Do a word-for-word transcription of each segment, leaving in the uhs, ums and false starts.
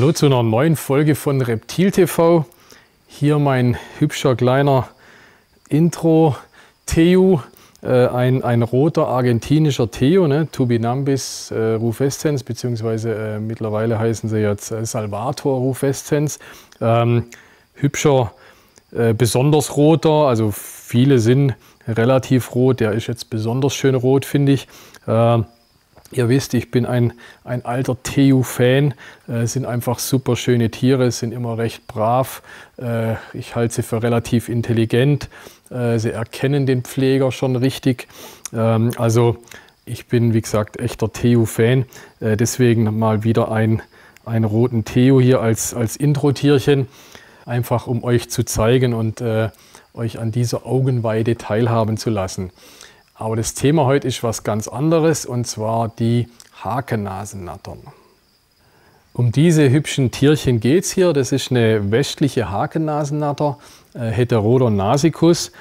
Hallo zu einer neuen Folge von Reptil T V. Hier mein hübscher kleiner Intro Teju, äh, ein, ein roter argentinischer Teju, ne? Tupinambis äh, rufescens, beziehungsweise äh, mittlerweile heißen sie jetzt äh, Salvator Rufescens. Ähm, hübscher, äh, besonders roter, also viele sind relativ rot, der ist jetzt besonders schön rot, finde ich. Äh, Ihr wisst, ich bin ein, ein alter Teju-Fan, äh, sind einfach super schöne Tiere, sind immer recht brav. Äh, ich halte sie für relativ intelligent, äh, sie erkennen den Pfleger schon richtig. Ähm, also ich bin, wie gesagt, echter Teju-Fan, äh, deswegen mal wieder einen roten Teju hier als, als Intro-Tierchen, einfach um euch zu zeigen und äh, euch an dieser Augenweide teilhaben zu lassen. Aber das Thema heute ist was ganz anderes, und zwar die Hakennasennattern. Um diese hübschen Tierchen geht es hier. Das ist eine westliche Hakennasennatter, äh, Heterodon nasicus.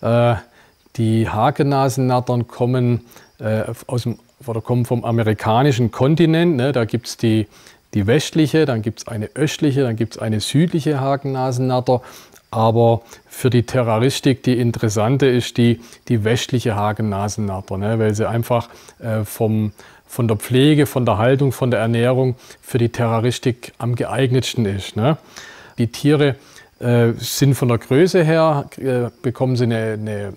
Äh, die Hakennasennattern kommen, äh, aus dem, oder kommen vom amerikanischen Kontinent. Ne? Da gibt es die, die westliche, dann gibt es eine östliche, dann gibt es eine südliche Hakennasennatter. Aber für die Terroristik die interessante ist die, die westliche Hakennasennatter, ne? Weil sie einfach äh, vom, von der Pflege, von der Haltung, von der Ernährung für die Terroristik am geeignetsten ist, ne? Die Tiere äh, sind von der Größe her, äh, bekommen sie eine, eine,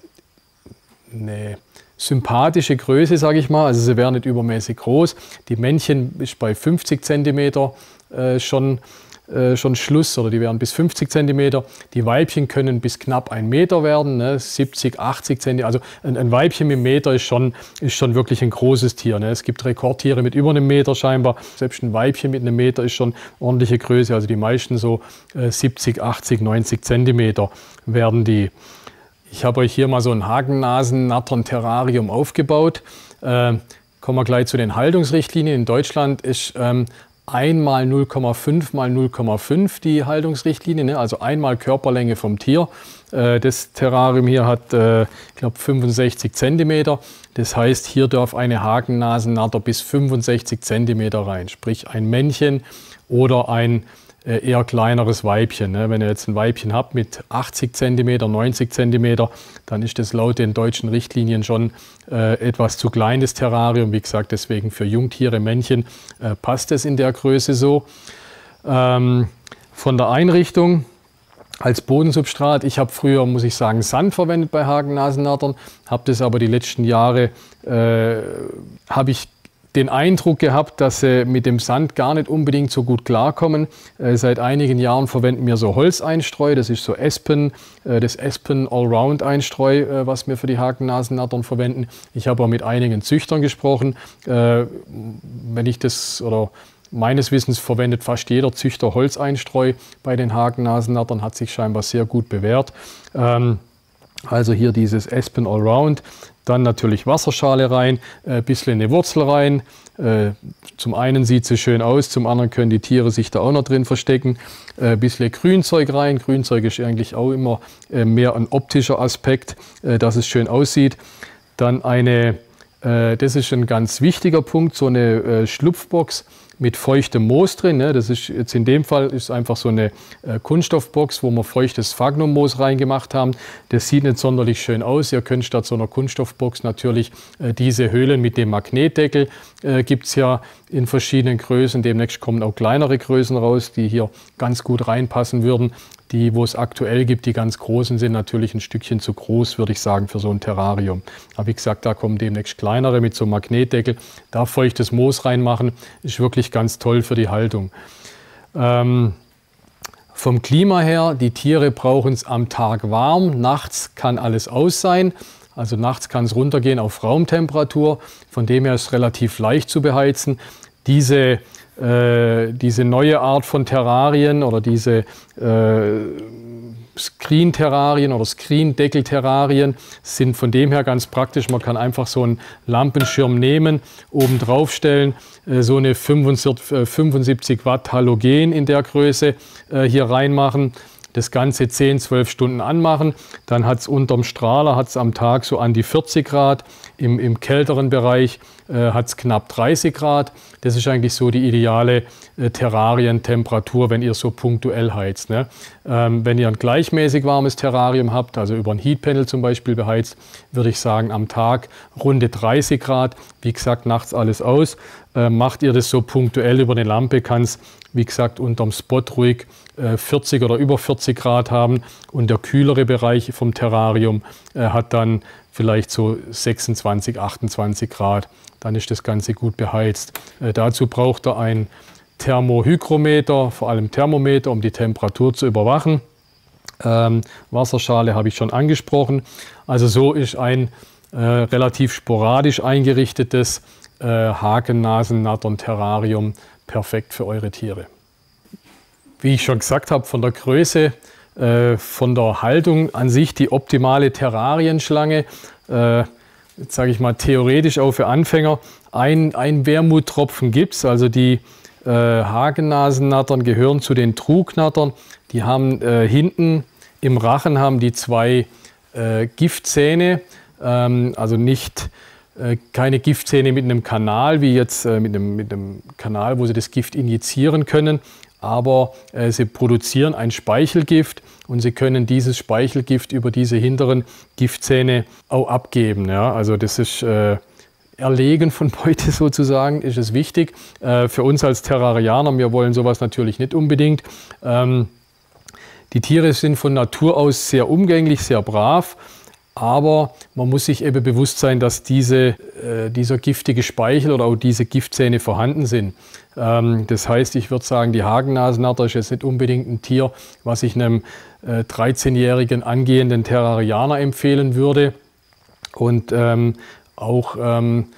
eine sympathische Größe, sage ich mal. Also sie wären nicht übermäßig groß. Die Männchen ist bei fünfzig Zentimeter äh, schon... schon Schluss, oder die werden bis fünfzig Zentimeter. Die Weibchen können bis knapp ein Meter werden, ne? siebzig, achtzig Zentimeter. Also ein, ein Weibchen mit Meter ist schon, ist schon wirklich ein großes Tier, ne? Es gibt Rekordtiere mit über einem Meter scheinbar. Selbst ein Weibchen mit einem Meter ist schon ordentliche Größe. Also die meisten so äh, siebzig, achtzig, neunzig Zentimeter werden die. Ich habe euch hier mal so ein Hakennasennattern-Terrarium aufgebaut. Äh, kommen wir gleich zu den Haltungsrichtlinien. In Deutschland ist ähm, ein mal null Komma fünf mal null Komma fünf die Haltungsrichtlinie, ne? Also einmal Körperlänge vom Tier. Äh, das Terrarium hier hat, äh, ich glaube, fünfundsechzig Zentimeter. Das heißt, hier darf eine Hakennasennatter bis fünfundsechzig Zentimeter rein. Sprich, ein Männchen oder ein äh, eher kleineres Weibchen, ne? Wenn ihr jetzt ein Weibchen habt mit achtzig Zentimeter, neunzig Zentimeter, dann ist das laut den deutschen Richtlinien schon äh, etwas zu klein, das Terrarium. Wie gesagt, deswegen für Jungtiere, Männchen äh, passt es in der Größe so. Ähm, von der Einrichtung als Bodensubstrat, ich habe früher, muss ich sagen, Sand verwendet bei Hakennasennattern, habe das aber die letzten Jahre, äh, habe ich den Eindruck gehabt, dass sie mit dem Sand gar nicht unbedingt so gut klarkommen. Äh, seit einigen Jahren verwenden wir so Holzeinstreu, das ist so Aspen, äh, das Aspen Allround-Einstreu, äh, was wir für die Hakennasennattern verwenden. Ich habe auch mit einigen Züchtern gesprochen. Äh, wenn ich das, oder meines Wissens verwendet fast jeder Züchter Holzeinstreu bei den Hakennasennattern, hat sich scheinbar sehr gut bewährt. Ähm, Also hier dieses Aspen Allround, dann natürlich Wasserschale rein, ein bisschen eine Wurzel rein. Zum einen sieht sie schön aus, zum anderen können die Tiere sich da auch noch drin verstecken. Ein bisschen Grünzeug rein, Grünzeug ist eigentlich auch immer mehr ein optischer Aspekt, dass es schön aussieht. Dann eine, das ist ein ganz wichtiger Punkt, so eine Schlupfbox mit feuchtem Moos drin. Ne? Das ist jetzt in dem Fall ist einfach so eine äh, Kunststoffbox, wo wir feuchtes Fagnummoos reingemacht haben. Das sieht nicht sonderlich schön aus. Ihr könnt statt so einer Kunststoffbox natürlich äh, diese Höhlen mit dem Magnetdeckel, äh, gibt es ja in verschiedenen Größen. Demnächst kommen auch kleinere Größen raus, die hier ganz gut reinpassen würden. Die, wo es aktuell gibt, die ganz großen, sind natürlich ein Stückchen zu groß, würde ich sagen, für so ein Terrarium. Aber wie gesagt, da kommen demnächst kleinere mit so einem Magnetdeckel. Da feuchtes Moos reinmachen, ist wirklich ganz toll für die Haltung. Ähm, vom Klima her, die Tiere brauchen es am Tag warm, nachts kann alles aus sein. Also nachts kann es runtergehen auf Raumtemperatur, von dem her ist es relativ leicht zu beheizen. Diese Äh, diese neue Art von Terrarien oder diese äh, Screen-Terrarien oder Screen-Deckel-Terrarien sind von dem her ganz praktisch. Man kann einfach so einen Lampenschirm nehmen, oben drauf stellen, äh, so eine fünfundsiebzig Watt Halogen in der Größe äh, hier reinmachen. das Ganze zehn, zwölf Stunden anmachen. Dann hat es unterm Strahler hat's am Tag so an die vierzig Grad. Im, im kälteren Bereich äh, hat es knapp dreißig Grad. Das ist eigentlich so die ideale äh, Terrarientemperatur, wenn ihr so punktuell heizt. Ne? Ähm, wenn ihr ein gleichmäßig warmes Terrarium habt, also über ein Heatpanel zum Beispiel beheizt, würde ich sagen am Tag runde dreißig Grad. Wie gesagt, nachts alles aus. Äh, macht ihr das so punktuell über eine Lampe, kann es, wie gesagt, unterm Spot ruhig äh, vierzig oder über vierzig Grad haben. Und der kühlere Bereich vom Terrarium äh, hat dann vielleicht so sechsundzwanzig, achtundzwanzig Grad. Dann ist das Ganze gut beheizt. Äh, dazu braucht ihr ein Thermohygrometer, vor allem Thermometer, um die Temperatur zu überwachen. Ähm, Wasserschale habe ich schon angesprochen. Also so ist ein äh, relativ sporadisch eingerichtetes äh, Hakennasennattern-Terrarium perfekt für eure Tiere. Wie ich schon gesagt habe, von der Größe, äh, von der Haltung an sich die optimale Terrarienschlange. Äh, jetzt sage ich mal theoretisch auch für Anfänger. Ein, ein Wermuttropfen gibt es, also die äh, Hakennasennattern gehören zu den Trugnattern. Die haben äh, hinten im Rachen haben die zwei äh, Giftzähne, ähm, also nicht keine Giftzähne mit einem Kanal, wie jetzt mit einem, mit einem Kanal, wo sie das Gift injizieren können, aber äh, sie produzieren ein Speichelgift und sie können dieses Speichelgift über diese hinteren Giftzähne auch abgeben. Ja? Also das ist äh, Erlegen von Beute sozusagen, ist es wichtig. Äh, für uns als Terrarianer, wir wollen sowas natürlich nicht unbedingt. Ähm, die Tiere sind von Natur aus sehr umgänglich, sehr brav. Aber man muss sich eben bewusst sein, dass diese, äh, dieser giftige Speichel oder auch diese Giftzähne vorhanden sind. Ähm, das heißt, ich würde sagen, die Hakennasennatter ist jetzt nicht unbedingt ein Tier, was ich einem äh, dreizehnjährigen angehenden Terrarianer empfehlen würde. Und ähm, auch ähm,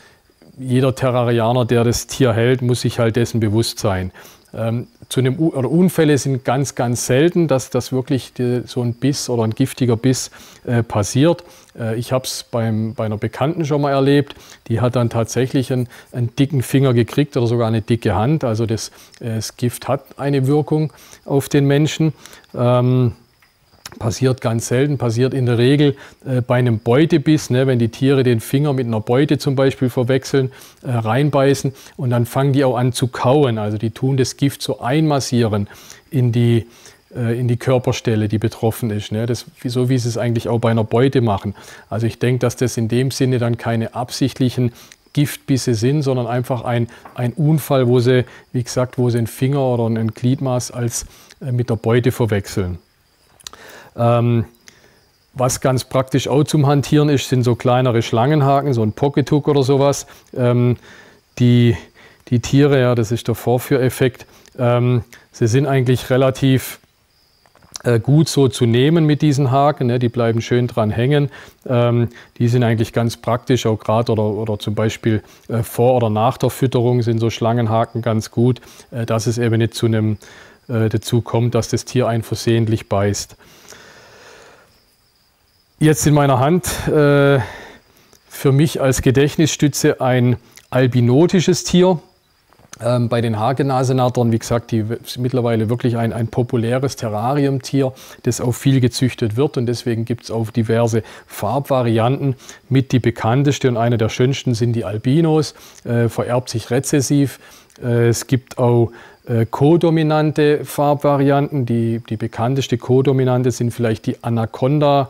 jeder Terrarianer, der das Tier hält, muss sich halt dessen bewusst sein. Ähm, zu einem U oder Unfälle sind ganz, ganz selten, dass das wirklich die, so ein Biss oder ein giftiger Biss äh, passiert. Äh, ich habe es bei einer Bekannten schon mal erlebt, die hat dann tatsächlich einen, einen dicken Finger gekriegt oder sogar eine dicke Hand. Also das, äh, das Gift hat eine Wirkung auf den Menschen. Ähm, Passiert ganz selten, passiert in der Regel äh, bei einem Beutebiss, ne, wenn die Tiere den Finger mit einer Beute zum Beispiel verwechseln, äh, reinbeißen und dann fangen die auch an zu kauen. Also die tun das Gift so einmassieren in die, äh, in die Körperstelle, die betroffen ist. Ne. Das, so wie sie es eigentlich auch bei einer Beute machen. Also ich denke, dass das in dem Sinne dann keine absichtlichen Giftbisse sind, sondern einfach ein, ein Unfall, wo sie, wie gesagt, wo sie einen Finger oder ein Gliedmaß als äh, mit der Beute verwechseln. Ähm, was ganz praktisch auch zum Hantieren ist, sind so kleinere Schlangenhaken, so ein Pocket Hook oder sowas. Ähm, die, die Tiere, ja, das ist der Vorführeffekt, ähm, sie sind eigentlich relativ äh, gut so zu nehmen mit diesen Haken, ne? Die bleiben schön dran hängen. Ähm, die sind eigentlich ganz praktisch, auch gerade oder, oder zum Beispiel äh, vor oder nach der Fütterung sind so Schlangenhaken ganz gut, äh, dass es eben nicht zu einem äh, dazu kommt, dass das Tier einen versehentlich beißt. Jetzt in meiner Hand äh, für mich als Gedächtnisstütze ein albinotisches Tier. Ähm, bei den Hakennasennattern, wie gesagt, die ist mittlerweile wirklich ein, ein populäres Terrariumtier, das auch viel gezüchtet wird. Und deswegen gibt es auch diverse Farbvarianten. Mit die bekannteste und eine der schönsten sind die Albinos, äh, vererbt sich rezessiv. Äh, es gibt auch kodominante Farbvarianten. Die, die bekannteste kodominante sind vielleicht die Anaconda.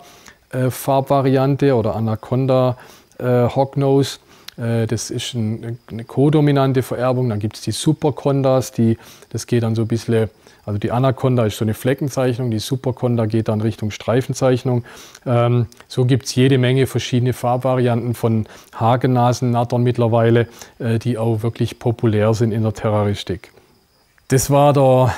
Äh, Farbvariante oder Anaconda äh, Hognose. Äh, das ist ein, eine kodominante Vererbung. Dann gibt es die Supercondas, die, das geht dann so ein bisschen, also die Anaconda ist so eine Fleckenzeichnung, die Superconda geht dann Richtung Streifenzeichnung. Ähm, so gibt es jede Menge verschiedene Farbvarianten von Hakennasennattern mittlerweile, äh, die auch wirklich populär sind in der Terraristik. Das war der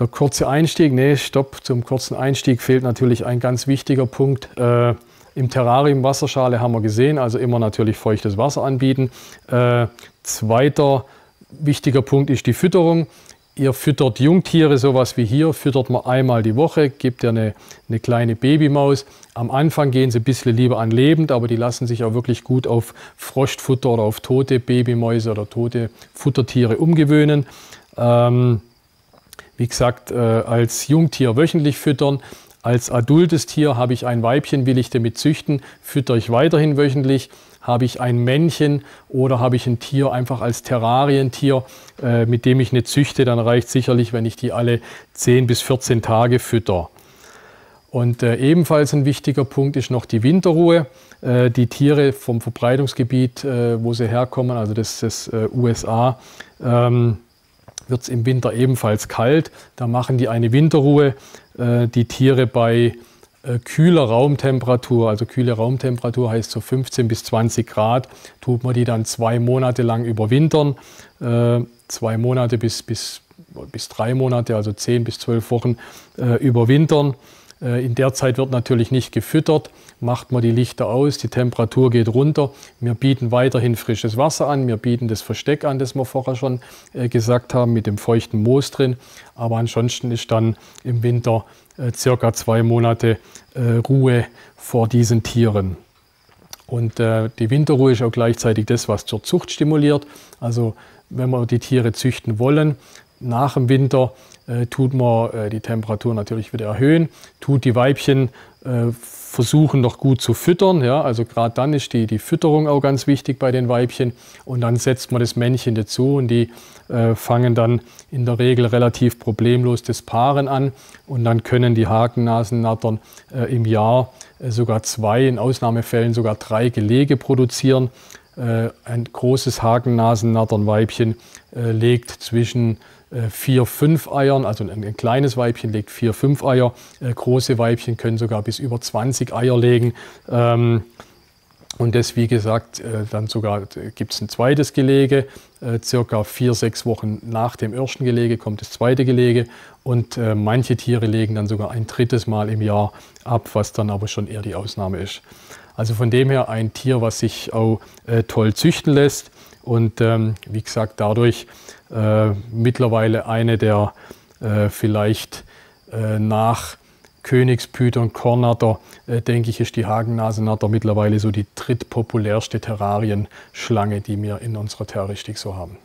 Der kurze Einstieg, nee, stopp, zum kurzen Einstieg fehlt natürlich ein ganz wichtiger Punkt. Äh, Im Terrarium Wasserschale haben wir gesehen, also immer natürlich feuchtes Wasser anbieten. Äh, zweiter wichtiger Punkt ist die Fütterung. Ihr füttert Jungtiere, sowas wie hier, füttert man einmal die Woche, gebt ihr eine, eine kleine Babymaus. Am Anfang gehen sie ein bisschen lieber an lebend, aber die lassen sich auch wirklich gut auf Frostfutter oder auf tote Babymäuse oder tote Futtertiere umgewöhnen. Ähm, Wie gesagt, äh, als Jungtier wöchentlich füttern. Als adultes Tier habe ich ein Weibchen, will ich damit züchten, füttere ich weiterhin wöchentlich. Habe ich ein Männchen oder habe ich ein Tier einfach als Terrarientier, äh, mit dem ich nicht züchte, dann reicht sicherlich, wenn ich die alle zehn bis vierzehn Tage fütter. Und äh, ebenfalls ein wichtiger Punkt ist noch die Winterruhe. Äh, die Tiere vom Verbreitungsgebiet, äh, wo sie herkommen, also das, das äh, U S A, ähm, wird es im Winter ebenfalls kalt. Da machen die eine Winterruhe, äh, die Tiere bei kühler Raumtemperatur, also kühle Raumtemperatur heißt so fünfzehn bis zwanzig Grad, tut man die dann zwei Monate lang überwintern. Äh, zwei Monate bis, bis, bis drei Monate, also zehn bis zwölf Wochen äh, überwintern. Äh, in der Zeit wird natürlich nicht gefüttert, macht man die Lichter aus, die Temperatur geht runter. Wir bieten weiterhin frisches Wasser an, wir bieten das Versteck an, das wir vorher schon äh, gesagt haben, mit dem feuchten Moos drin. Aber ansonsten ist dann im Winter circa zwei Monate äh, Ruhe vor diesen Tieren. Und äh, die Winterruhe ist auch gleichzeitig das, was zur Zucht stimuliert. Also wenn wir die Tiere züchten wollen, nach dem Winter äh, tut man äh, die Temperatur natürlich wieder erhöhen, tut die Weibchen äh, versuchen noch gut zu füttern. Ja? Also gerade dann ist die, die Fütterung auch ganz wichtig bei den Weibchen. Und dann setzt man das Männchen dazu und die äh, fangen dann in der Regel relativ problemlos das Paaren an. Und dann können die Hakennasennattern äh, im Jahr äh, sogar zwei, in Ausnahmefällen sogar drei Gelege produzieren. Äh, ein großes Hakennasennatternweibchen äh, legt zwischen vier, fünf Eiern, also ein, ein kleines Weibchen legt vier, fünf Eier, äh, große Weibchen können sogar bis über zwanzig Eier legen. Ähm, und das, wie gesagt, äh, dann sogar äh, gibt es ein zweites Gelege, äh, circa vier, sechs Wochen nach dem ersten Gelege kommt das zweite Gelege und äh, manche Tiere legen dann sogar ein drittes Mal im Jahr ab, was dann aber schon eher die Ausnahme ist. Also von dem her ein Tier, was sich auch äh, toll züchten lässt. Und ähm, wie gesagt, dadurch äh, mittlerweile eine der äh, vielleicht äh, nach Königspython, Kornnatter, äh, denke ich, ist die Hakennasennatter mittlerweile so die drittpopulärste Terrarienschlange, die wir in unserer Terroristik so haben.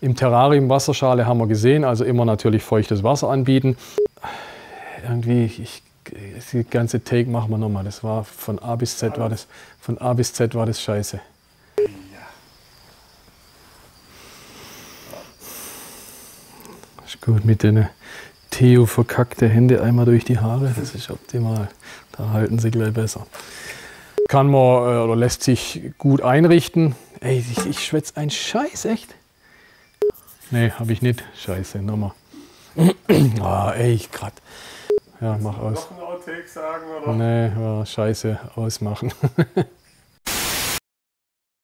Im Terrarium Wasserschale haben wir gesehen, also immer natürlich feuchtes Wasser anbieten. Irgendwie, ich, die ganze Take machen wir nochmal. Das war von A bis Z war das, von A bis Z war das scheiße. Ist gut mit den Teju verkackte Hände einmal durch die Haare. Das ist optimal. Da halten sie gleich besser. Kann man oder lässt sich gut einrichten. Ey, ich, ich schwätze ein Scheiß, echt? Nee, habe ich nicht. Scheiße, nochmal. Ah, ey, grad. Ja, mach aus. Noch ein Outtake sagen, oder? Nee, ja, scheiße, ausmachen.